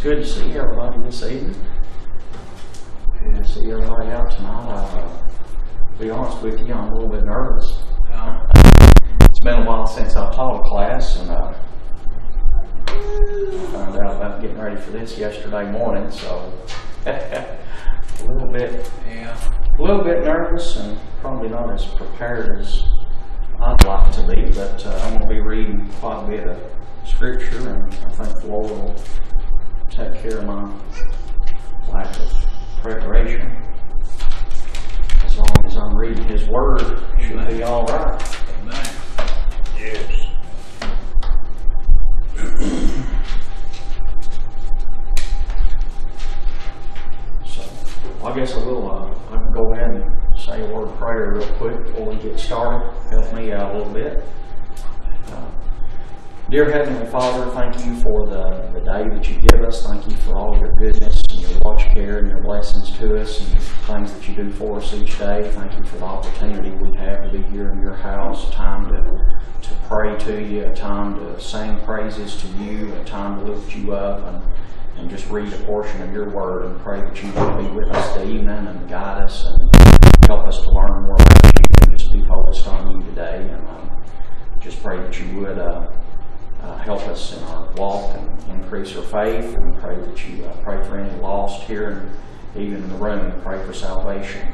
It's good to see everybody this evening. Good to see everybody out tonight. To be honest with you, I'm a little bit nervous. It's been a while since I've taught a class, and I found out about getting ready for this yesterday morning, so a little bit nervous and probably not as prepared as I'd like to be, but I'm going to be reading quite a bit of scripture, and I think the Lord will take care of my lack of preparation. As long as I'm reading His Word, it should be all right. Amen. Yes. So, I guess I can go ahead and say a word of prayer real quick before we get started. Help me out a little bit. Dear Heavenly Father, thank you for the day that you give us. Thank you for all your goodness and your watch care and your blessings to us and things that you do for us each day. Thank you for the opportunity we have to be here in your house, a time to pray to you, a time to sing praises to you, a time to lift you up and just read a portion of your word, and pray that you will be with us this evening and guide us and help us to learn more about you and just be focused on you today. And just pray that you would help us in our walk and increase our faith, and pray that you pray for any lost here and even in the room. Pray for salvation.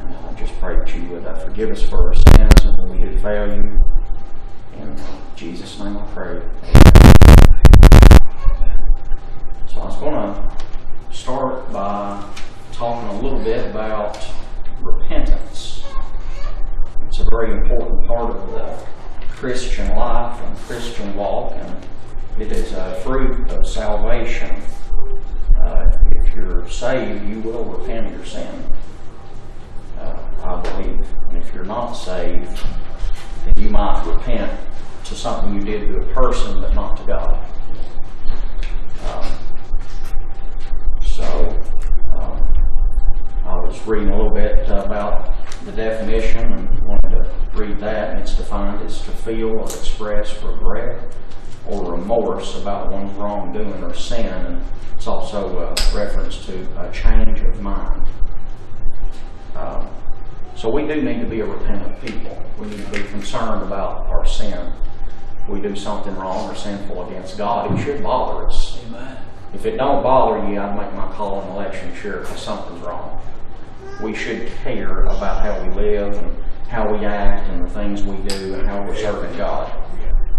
And just pray that you would forgive us for our sins and when we do fail you. In Jesus' name I pray. So I was going to start by talking a little bit about repentance. It's a very important part of the Christian life and Christian walk, and it is a fruit of salvation. If you're saved, you will repent of your sin, I believe. And if you're not saved, then you might repent to something you did to a person, but not to God. I was reading a little bit about the definition and wanted to read that, and it's defined as to feel or express regret or remorse about one's wrongdoing or sin, and it's also a reference to a change of mind. So we do need to be a repentant people. We need to be concerned about our sin. If we do something wrong or sinful against God, it should bother us. Amen. If it don't bother you, I'd make my call on election sure because something's wrong. We should care about how we live and how we act and the things we do and how we're serving God.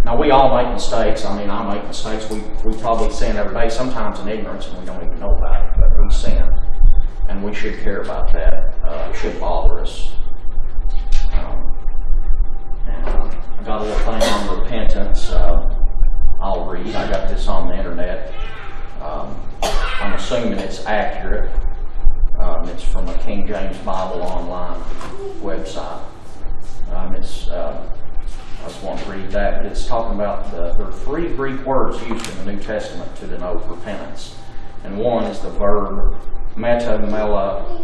Now, we all make mistakes. I mean, I make mistakes. We probably sin every day, sometimes in ignorance, and we don't even know about it, but we sin. And we should care about that. It should bother us. I got a little thing on repentance. I'll read. I got this on the internet. I'm assuming it's accurate. It's from a King James Bible Online website. I just want to read that. But it's talking about there are three Greek words used in the New Testament to denote repentance. And one is the verb metamelomai,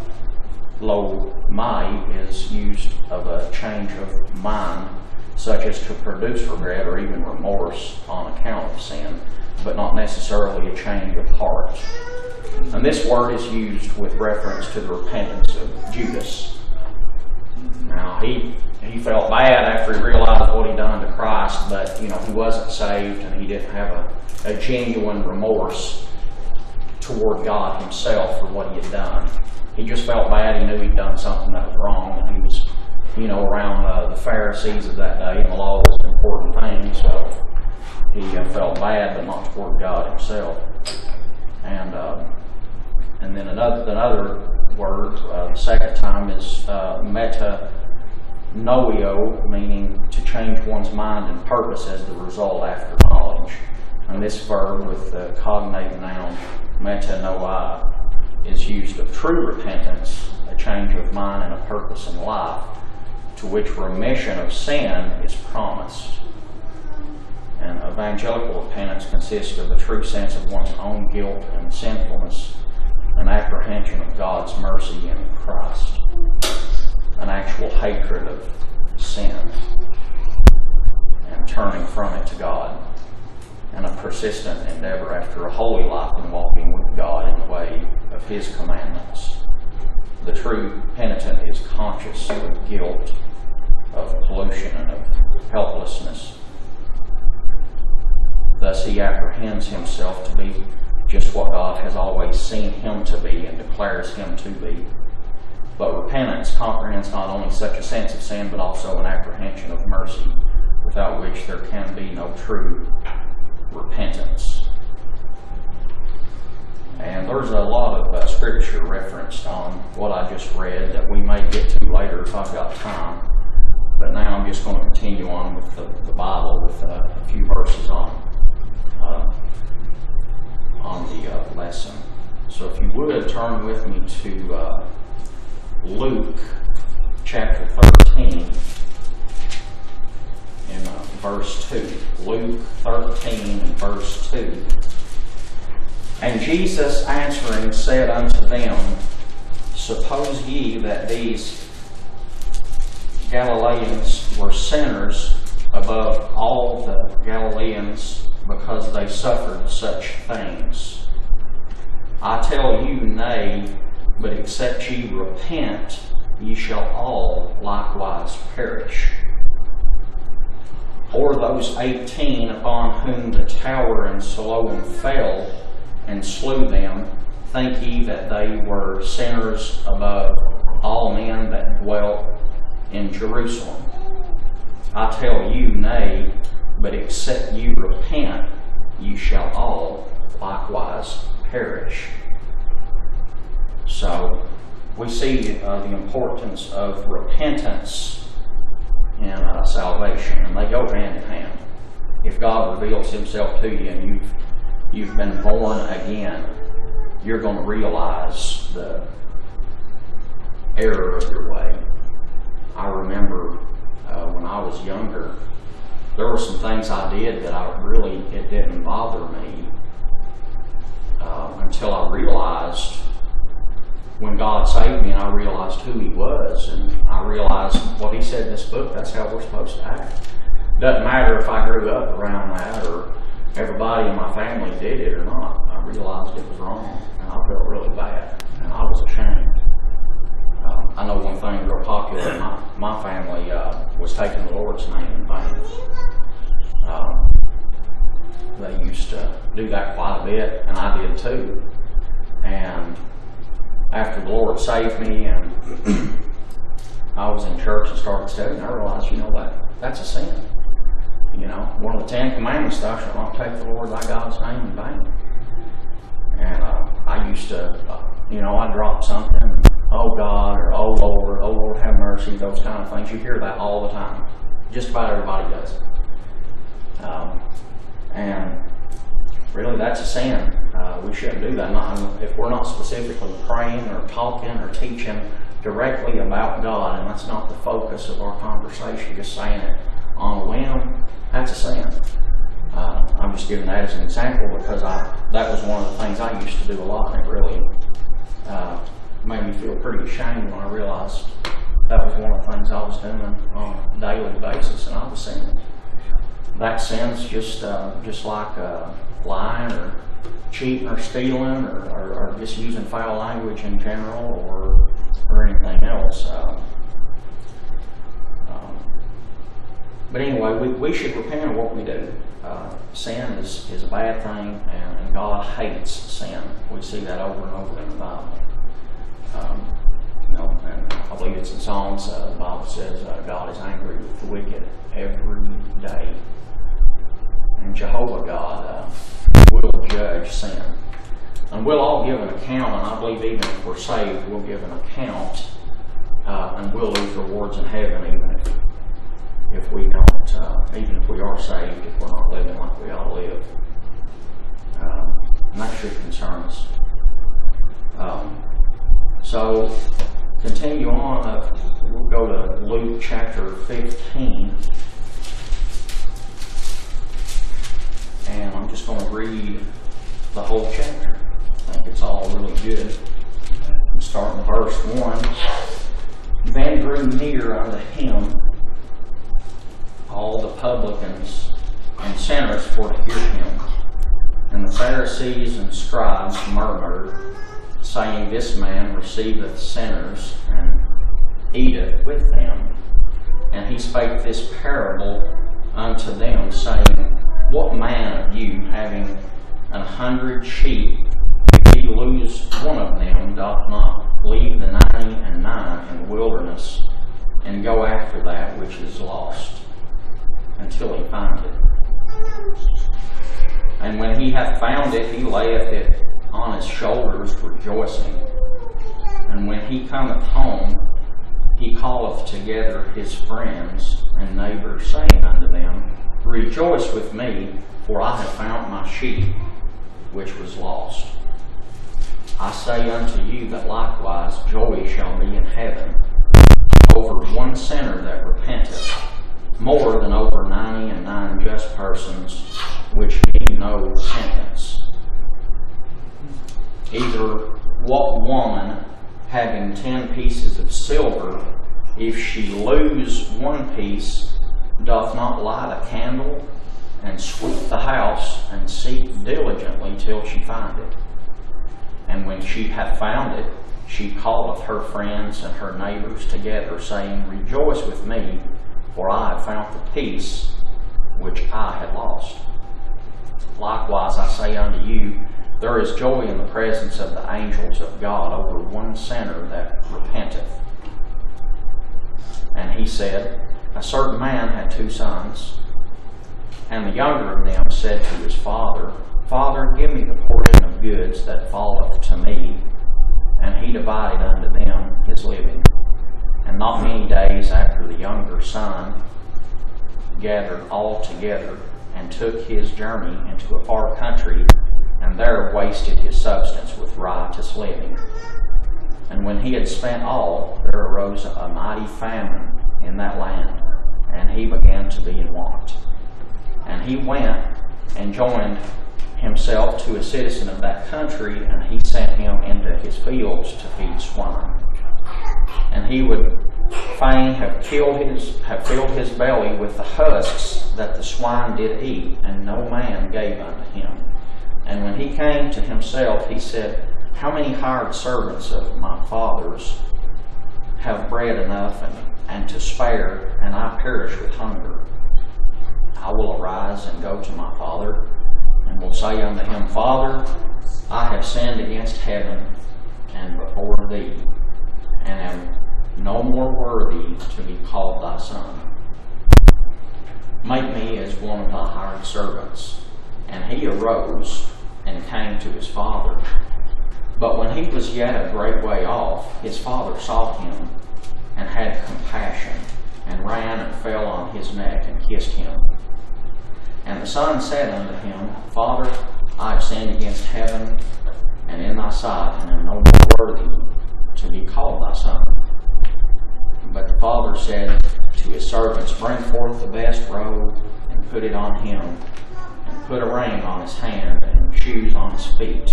is used of a change of mind, such as to produce regret or even remorse on account of sin, but not necessarily a change of heart. And this word is used with reference to the repentance of Judas. Now, he felt bad after he realized what he'd done to Christ, but he wasn't saved, and he didn't have a genuine remorse toward God himself for what he had done. He just felt bad. He knew he'd done something that was wrong, and he was around the Pharisees of that day, and the law was an important thing, so he felt bad, but not toward God himself. And then another word, the second time, is metanoio, meaning to change one's mind and purpose as the result after knowledge. And this verb with the cognate noun metanoia is used of true repentance, a change of mind and a purpose in life, to which remission of sin is promised. And evangelical repentance consists of a true sense of one's own guilt and sinfulness, an apprehension of God's mercy in Christ, an actual hatred of sin, and turning from it to God. and a persistent endeavor after a holy life in walking with God in the way of His commandments. The true penitent is conscious of guilt, of pollution, and of helplessness. Thus he apprehends himself to be just what God has always seen him to be and declares him to be. But repentance comprehends not only such a sense of sin, but also an apprehension of mercy, without which there can be no true repentance. And there's a lot of scripture referenced on what I just read that we may get to later if I've got time. But now I'm just going to continue on with the Bible with a few verses on the lesson. So if you would turn with me to Luke chapter 13 and verse 2. Luke 13 and verse 2. And Jesus answering said unto them, Suppose ye that these Galileans were sinners above all the Galileans, because they suffered such things? I tell you, nay, but except ye repent, ye shall all likewise perish. Or those 18 upon whom the tower in Siloam fell, and slew them, think ye that they were sinners above all men that dwelt in Jerusalem? I tell you, nay, but except you repent, you shall all likewise perish. So we see the importance of repentance in salvation, and they go hand in hand. If God reveals himself to you and you've been born again, you're going to realize the error of your way. I remember when I was younger, there were some things I did that it didn't bother me until I realized when God saved me and I realized who He was, and I realized what He said in this book, that's how we're supposed to act. Doesn't matter if I grew up around that or everybody in my family did it or not. I realized it was wrong, and I felt really bad, and I was ashamed. I know one thing real popular in my family was taking the Lord's name in vain. They used to do that quite a bit, and I did too. And after the Lord saved me and I was in church and started studying, I realized, that's a sin. One of the 10 commandments, thou shalt not take the Lord thy God's name in vain. And I used to, I dropped something, oh God, or oh Lord have mercy, those kind of things. You hear that all the time. Just about everybody does it. And really, that's a sin. We shouldn't do that. If we're not specifically praying or talking or teaching directly about God, and that's not the focus of our conversation, just saying it on a whim, that's a sin. I'm just giving that as an example because that was one of the things I used to do a lot, and it really made me feel pretty ashamed when I realized that was one of the things I was doing on a daily basis, and I was sinning. That sin's just like lying or cheating or stealing or just using foul language in general or anything else. But anyway, we should repent of what we do. Sin is a bad thing, and God hates sin. We see that over and over in the Bible. And I believe it's in Psalms, the Bible says God is angry with the wicked every day. And Jehovah God will judge sin. And we'll all give an account, and I believe even if we're saved, we'll give an account, and we'll lose rewards in heaven even if we don't, even if we are saved, if we're not living like we ought to live. And that should concern us. So, continue on. We'll go to Luke chapter 15. And I'm just going to read the whole chapter. I think it's all really good. I'm starting with verse 1. Then drew near unto him all the publicans and and sinners for to hear him. And the Pharisees and scribes murmured, saying, This man receiveth sinners, and eateth with them. And he spake this parable unto them, saying, What man of you, having 100 sheep, if he lose one of them, doth not leave the 99 in the wilderness, and go after that which is lost, until he find it? And when he hath found it, he layeth it on his shoulders, rejoicing. And when he cometh home, he calleth together his friends and neighbors, saying unto them, Rejoice with me, for I have found my sheep, which was lost. I say unto you that likewise joy shall be in heaven over one sinner that repenteth, more than over 99 just persons, which need no sentence. Either what woman, having 10 pieces of silver, if she lose one piece, doth not light a candle, and sweep the house, and seek diligently till she find it? And when she hath found it, she calleth her friends and her neighbors together, saying, Rejoice with me, for I have found the peace which I had lost. Likewise I say unto you, there is joy in the presence of the angels of God over one sinner that repenteth. And he said, A certain man had 2 sons, and the younger of them said to his father, Father, give me the portion of goods that falleth to me. And he divided unto them his living. And not many days after, the younger son gathered all together, and took his journey into a far country, and there wasted his substance with riotous living. And when he had spent all, there arose a mighty famine in that land, and he began to be in want. And he went and joined himself to a citizen of that country, and he sent him into his fields to feed swine. And he would fain have filled his belly with the husks that the swine did eat, and no man gave unto him. And when he came to himself, he said, How many hired servants of my father's have bread enough and to spare, and I perish with hunger? I will arise and go to my father, and will say unto him, Father, I have sinned against heaven and before thee, and am no more worthy to be called thy son. Make me as one of thy hired servants. And he arose and came to his father. But when he was yet a great way off, his father saw him, and had compassion, and ran and fell on his neck, and kissed him. And the son said unto him, Father, I have sinned against heaven, and in thy sight, and am no more worthy to be called thy son. But the father said to his servants, Bring forth the best robe, and put it on him, and put a ring on his hand, and shoes on his feet,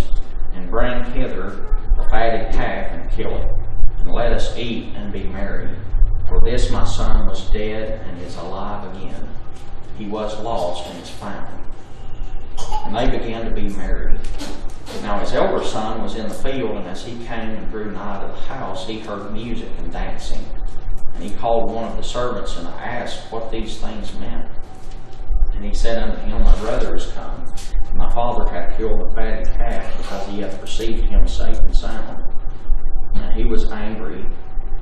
and bring hither the fatted calf, and kill it, and let us eat and be merry. For this my son was dead, and is alive again. He was lost, and is found. And they began to be merry. Now his elder son was in the field, and as he came and drew nigh to the house, he heard music and dancing. And he called one of the servants, and asked what these things meant. And he said unto him, My brother is come, and my father hath killed the fatted calf, because he hath received him safe and sound. And he was angry,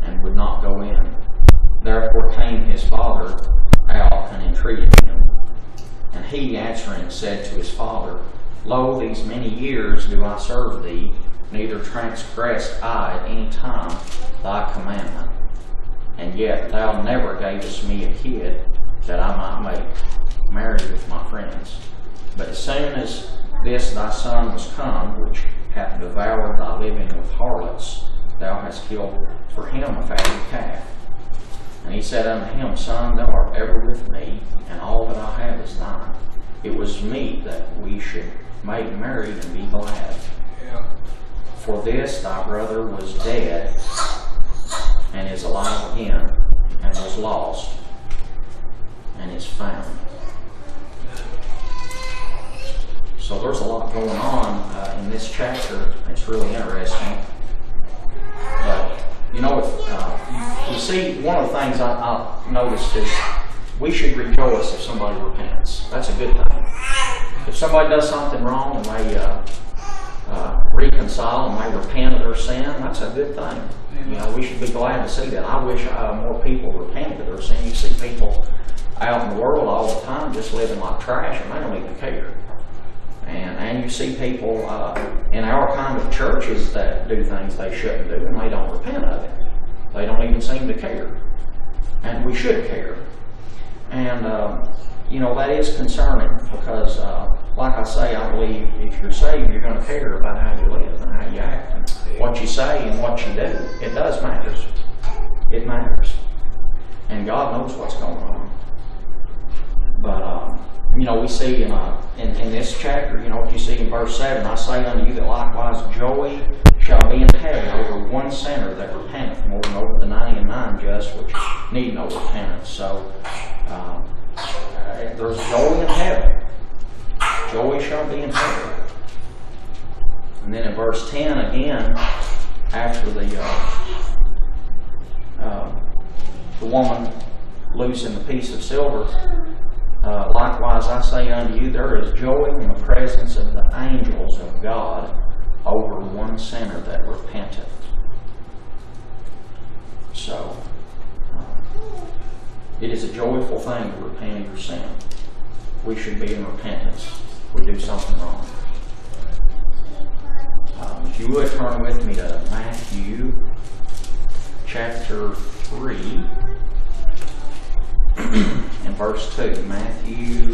and would not go in. Therefore came his father out, and entreated him. And he answering said to his father, Lo, these many years do I serve thee, neither transgressed I at any time thy commandment. And yet thou never gavest me a kid, that I might make merry with my friends. But as soon as this thy son was come, which hath devoured thy living with harlots, thou hast killed for him a fatted calf. And he said unto him, Son, thou art ever with me, and all that I have is thine. It was meet that we should make merry and be glad. Yeah. For this thy brother was dead, and is alive again, and was lost, and is found. So there's a lot going on in this chapter. It's really interesting. But, you know, if, you see, one of the things I noticed is we should rejoice if somebody repents. That's a good thing. If somebody does something wrong and they reconcile and they repent of their sin, that's a good thing. You know, we should be glad to see that. I wish more people repented of their sin. You see people out in the world all the time just living like trash and they don't even care. And you see people in our kind of churches that do things they shouldn't do and they don't repent of it. They don't even seem to care. And we should care. And, you know, that is concerning because, like I say, I believe if you're saved, you're going to care about how you live and how you act and what you say and what you do. It does matter. It matters. And God knows what's going on. But, you know, we see in this chapter, you know, what you see in verse 7, I say unto you that likewise joy shall be in heaven over one sinner that repenteth more than over the 99 just which need no repentance. So, there's joy in heaven. Joy shall be in heaven. And then in verse 10 again, after the woman loosing the piece of silver, likewise, I say unto you, there is joy in the presence of the angels of God over one sinner that repenteth. So, it is a joyful thing to repent of your sin. We should be in repentance if we do something wrong. If you would turn with me to Matthew chapter 3. In verse 2, Matthew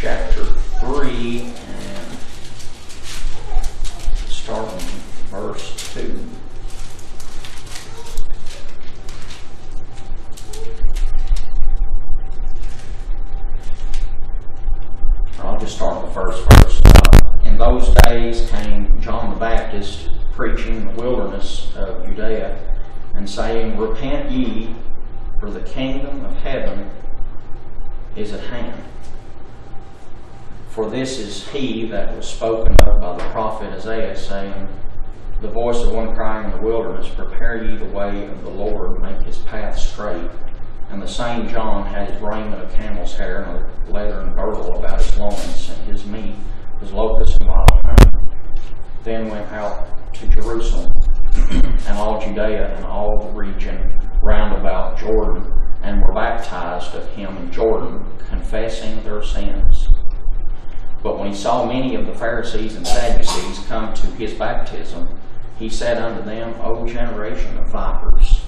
chapter 3, and starting verse 2. I'll just start with the first verse. In those days came John the Baptist preaching in the wilderness of Judea and saying, Repent ye, for the kingdom of heaven is at hand. For this is he that was spoken of by the prophet Isaiah, saying, The voice of one crying in the wilderness, Prepare ye the way of the Lord, make his path straight. And the same John had his raiment of camel's hair and a leathern girdle about his loins, and his meat was locusts and wild honey. Then went out to Jerusalem, and all Judea and all the region round about Jordan, and were baptized of him in Jordan, confessing their sins. But when he saw many of the Pharisees and Sadducees come to his baptism, he said unto them, O generation of vipers,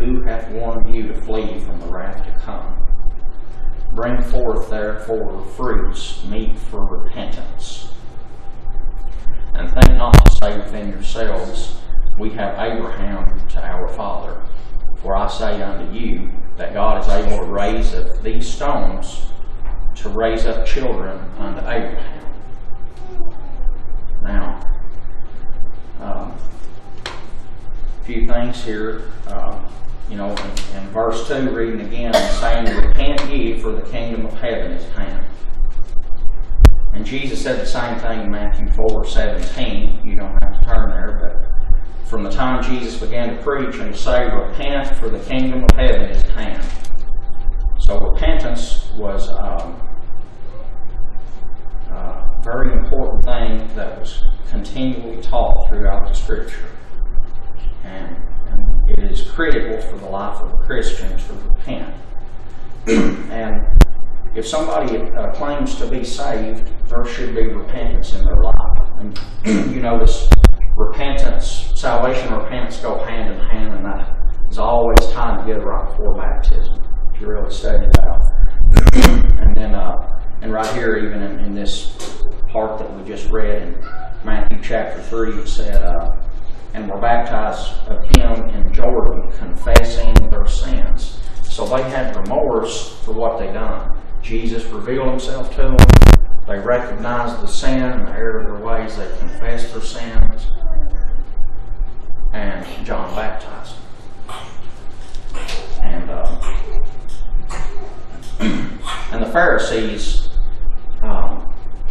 who hath warned you to flee from the wrath to come? Bring forth therefore fruits meet for repentance. And think not to say within yourselves, We have Abraham to our father. For I say unto you that God is able to raise up these stones to raise up children unto Abraham. Now, a few things here. You know, in verse 2, reading again, saying, Repent ye, for the kingdom of heaven is at hand. And Jesus said the same thing in Matthew 4:17. You don't have to turn there, but from the time Jesus began to preach and to say, Repent, for the kingdom of heaven is at hand. So repentance was a very important thing that was continually taught throughout the Scripture. And it is critical for the life of a Christian to repent. And if somebody claims to be saved, there should be repentance in their life. And you notice repentance, salvation and repentance go hand in hand, and that is always tied together right before baptism, if you really study it out. And then, and right here, even in this part that we just read in Matthew chapter 3, it said, and were baptized of him in Jordan, confessing their sins. So they had remorse for what they done. Jesus revealed himself to them. They recognized the sin and the error of their ways. They confessed their sins. And John baptized him. And the Pharisees,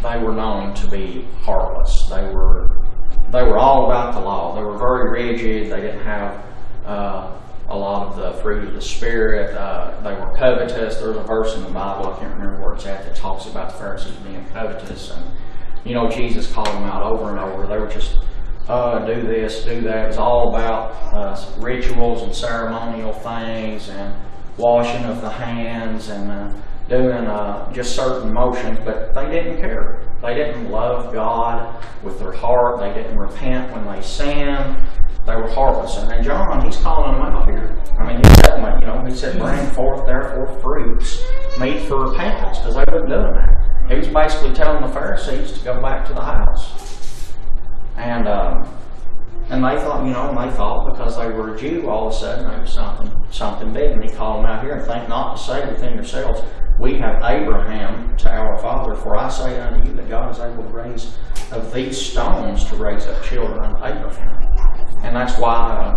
they they were known to be heartless. They were all about the law. They were very rigid. They didn't have a lot of the fruit of the Spirit. They were covetous. There's a verse in the Bible, I can't remember where it's at, that talks about the Pharisees being covetous. And you know, Jesus called them out over and over. They were just do this, do that. It was all about rituals and ceremonial things and washing of the hands and doing just certain motions, but they didn't care. They didn't love God with their heart. They didn't repent when they sinned. They were heartless. And then John, he's calling them out here. I mean, he's telling them, you know, he said, bring forth therefore fruits, meet for repentance, because they weren't doing that. He was basically telling the Pharisees to go back to the house. And they thought, you know, and they thought because they were a Jew, all of a sudden they were something big. And he called them out here, and think not to say within yourselves, we have Abraham to our father, for I say unto you that God is able to raise of these stones to raise up children unto Abraham. And that's why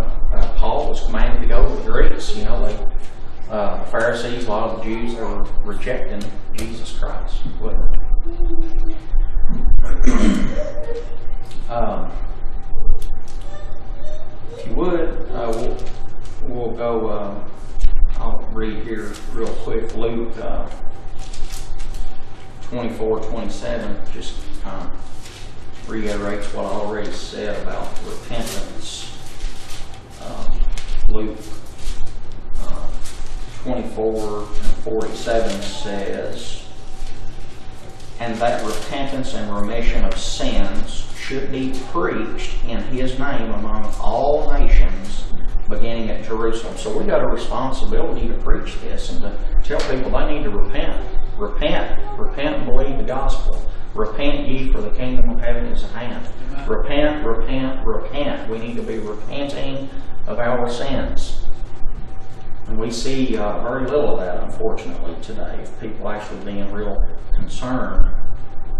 Paul was commanded to go to the Greeks. You know, the Pharisees, a lot of the Jews, they were rejecting Jesus Christ. If you would, we'll go, I'll read here real quick, Luke 24:27, just kind of reiterates what I already said about repentance. Luke 24:47 says, and that repentance and remission of sins should be preached in his name among all nations, beginning at Jerusalem. So we got a responsibility to preach this and to tell people they need to repent. Repent. Repent and believe the gospel. Repent ye, for the kingdom of heaven is at hand. Repent, repent, repent. We need to be repenting of our sins. And we see very little of that, unfortunately, today, of people actually being real concerned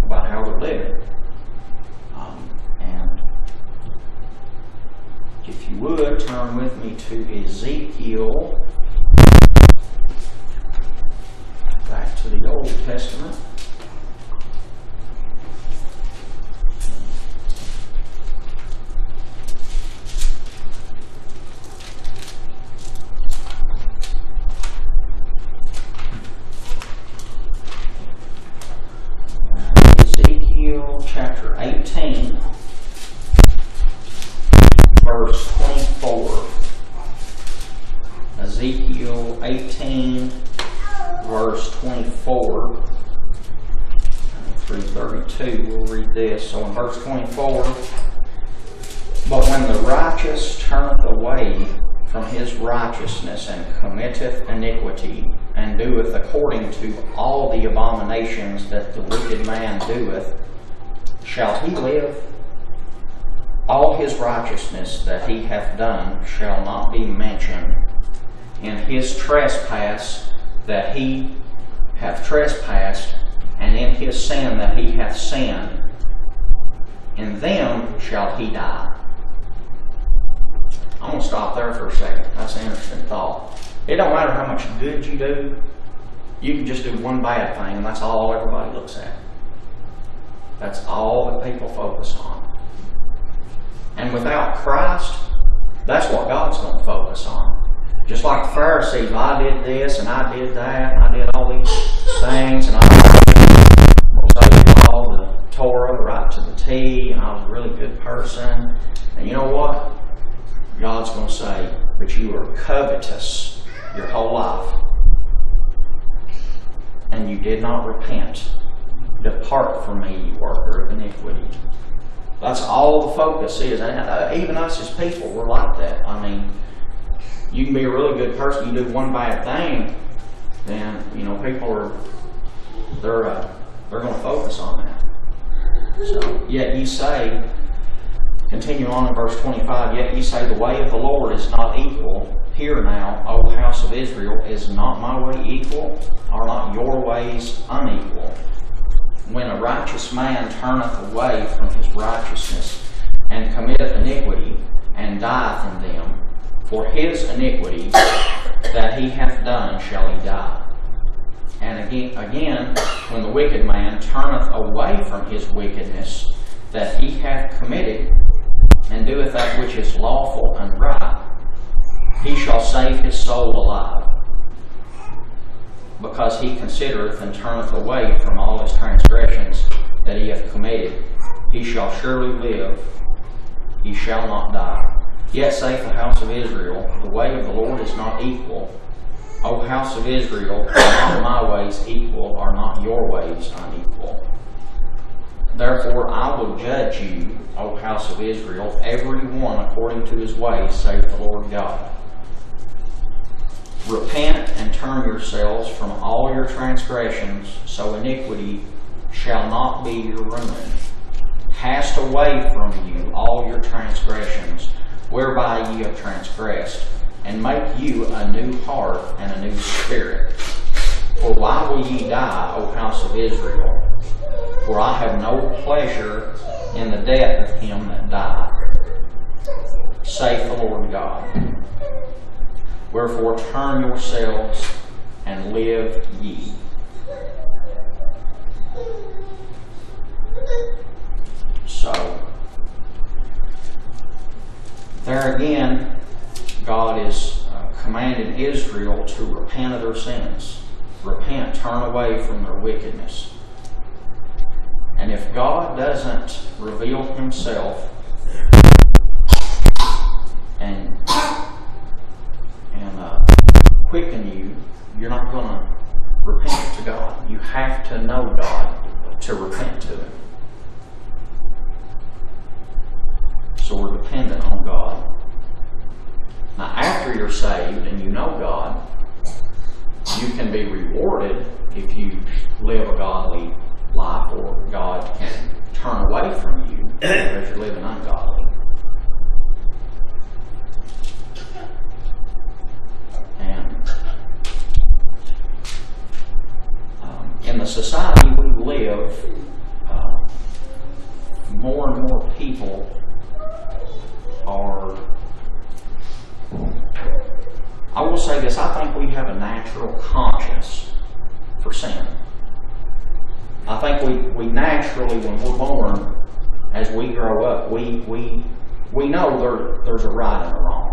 about how they're living. And if you would, turn with me to Ezekiel, back to the Old Testament. Chapter 18, verse 24. Ezekiel 18, verse 24 through 32, we'll read this. So in verse 24, but when the righteous turneth away from his righteousness and committeth iniquity, and doeth according to all the abominations that the wicked man doeth, shall he live? All his righteousness that he hath done shall not be mentioned, and his trespass that he hath trespassed, and in his sin that he hath sinned, in them shall he die. I'm going to stop there for a second. That's an interesting thought. It don't matter how much good you do. You can just do one bad thing, and that's all everybody looks at. That's all that people focus on. And without Christ, that's what God's going to focus on. Just like the Pharisees, I did this, and I did that, and I did all these things, and I obeyed all the Torah right to the T, and I was a really good person. And you know what? God's going to say, but you were covetous your whole life, and you did not repent. Depart from me, you worker of iniquity. That's all the focus is. And even us as people, we're like that. I mean, you can be a really good person. You do one bad thing, then, you know, people are, they're going to focus on that. So, yet ye say, continue on in verse 25, yet ye say, the way of the Lord is not equal. Hear now, O house of Israel, is not my way equal? Are not your ways unequal? When a righteous man turneth away from his righteousness, and committeth iniquity, and dieth in them, for his iniquity that he hath done shall he die. And again, when the wicked man turneth away from his wickedness that he hath committed, and doeth that which is lawful and right, he shall save his soul alive, because he considereth and turneth away from all his transgressions that he hath committed. He shall surely live, he shall not die. Yet saith the house of Israel, the way of the Lord is not equal. O house of Israel, are not my ways equal, are not your ways unequal? Therefore I will judge you, O house of Israel, every one according to his ways, saith the Lord God. Repent and turn yourselves from all your transgressions, so iniquity shall not be your ruin. Cast away from you all your transgressions, whereby ye have transgressed, and make you a new heart and a new spirit. For why will ye die, O house of Israel? For I have no pleasure in the death of him that died, saith the Lord God. Wherefore turn yourselves and live ye. So, there again, God is commanded Israel to repent of their sins. Repent, turn away from their wickedness. And if God doesn't reveal himself and quicken you, you're not going to repent to God. You have to know God to repent to him. So we're dependent on God. Now, after you're saved and you know God, you can be rewarded if you live a godly life, or God can turn away from you because you're living ungodly. And in the society we live, more and more people are, I will say this, I think we have a natural conscience for sin. I think we naturally, when we're born, as we grow up, we know there's a right and a wrong.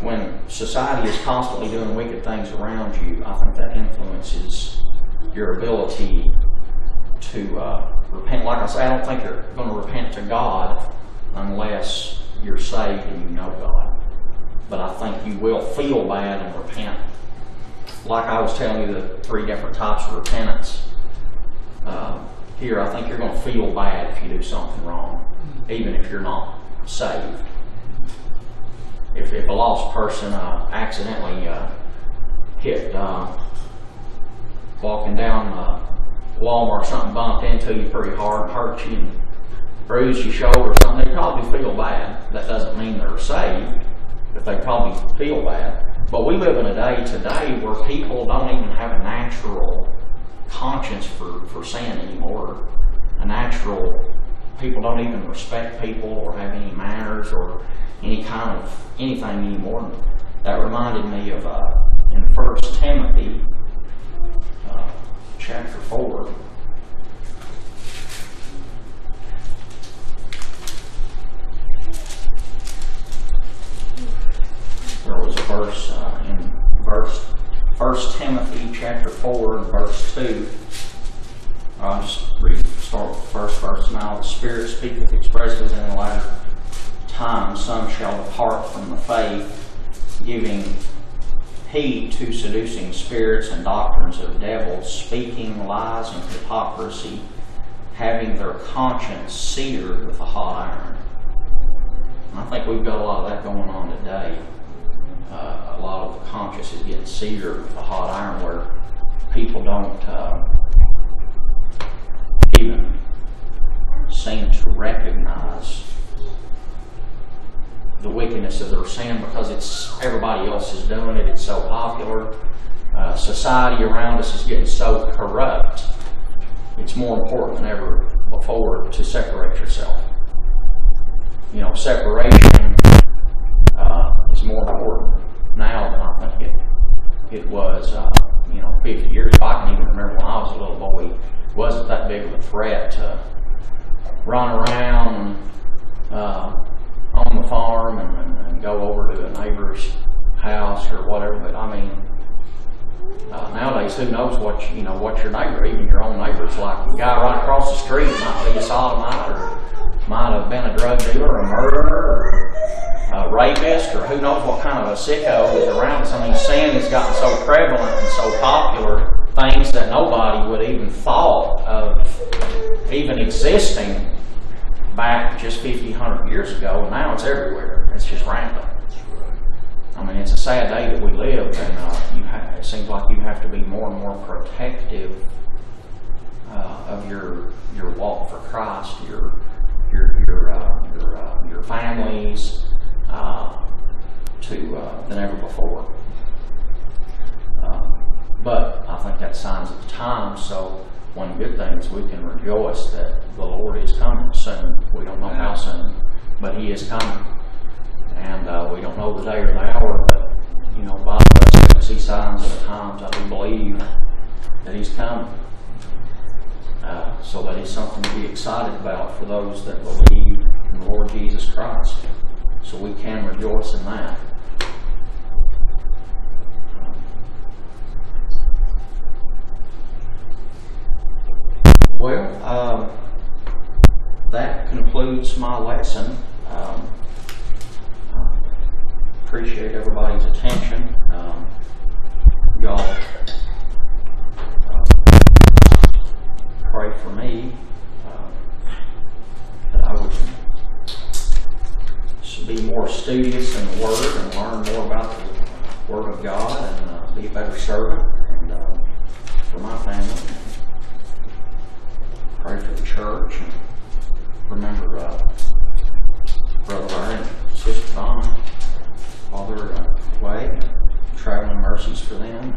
When society is constantly doing wicked things around you, I think that influences your ability to repent. Like I say, I don't think you're going to repent to God unless you're saved and you know God. But I think you will feel bad and repent. Like I was telling you, the three different types of repentance. Here, I think you're going to feel bad if you do something wrong, even if you're not saved. If a lost person accidentally hit walking down Walmart or something, bumped into you pretty hard and hurt you and bruised your shoulder or something, they probably feel bad. That doesn't mean they're saved, but they probably feel bad. But we live in a day today where people don't even have a natural conscience for sin anymore. People don't even respect people or have any manners or any kind of anything anymore. That reminded me of in 1 Timothy chapter 4. There was a verse in verse 1 Timothy chapter 4 and verse 2. I'll just start with the first verse. Now the Spirit speaketh expressly in the latter time some shall depart from the faith, giving heed to seducing spirits and doctrines of devils, speaking lies and hypocrisy, having their conscience seared with a hot iron. And I think we've got a lot of that going on today. A lot of the conscience is getting seared with a hot iron, where people don't even seem to recognize the wickedness of their sin, because it's everybody else is doing it. It's so popular. Society around us is getting so corrupt. It's more important than ever before to separate yourself. You know, separation It was, 50 years ago. I can even remember when I was a little boy, it wasn't that big of a threat to run around on the farm and go over to a neighbor's house or whatever. But I mean, nowadays, who knows what your neighbor, even your own neighbor's like. The guy right across the street might be a sodomite, or might have been a drug dealer, or a murderer, or a rapist, or who knows what kind of a sicko is around us. I mean, sin has gotten so prevalent and so popular, things that nobody would even thought of even existing back just 50, 100 years ago, and now it's everywhere. It's just rampant. I mean, it's a sad day that we live, and it seems like you have to be more and more protective of your walk for Christ, your families, than ever before. But I think that's signs of the time. So one good thing is we can rejoice that the Lord is coming soon. We don't know how soon, but He is coming. And we don't know the day or the hour, but by us we see signs of the times. I do believe that He's coming. So that is something to be excited about for those that believe in the Lord Jesus Christ. So we can rejoice in that. Well, that concludes my lesson. Appreciate everybody's attention. Y'all pray for me that I would be more studious in the Word and learn more about the Word of God and be a better servant and, for my family. Pray for the church and remember Brother Larry and Sister Don. All their way, traveling mercies for them.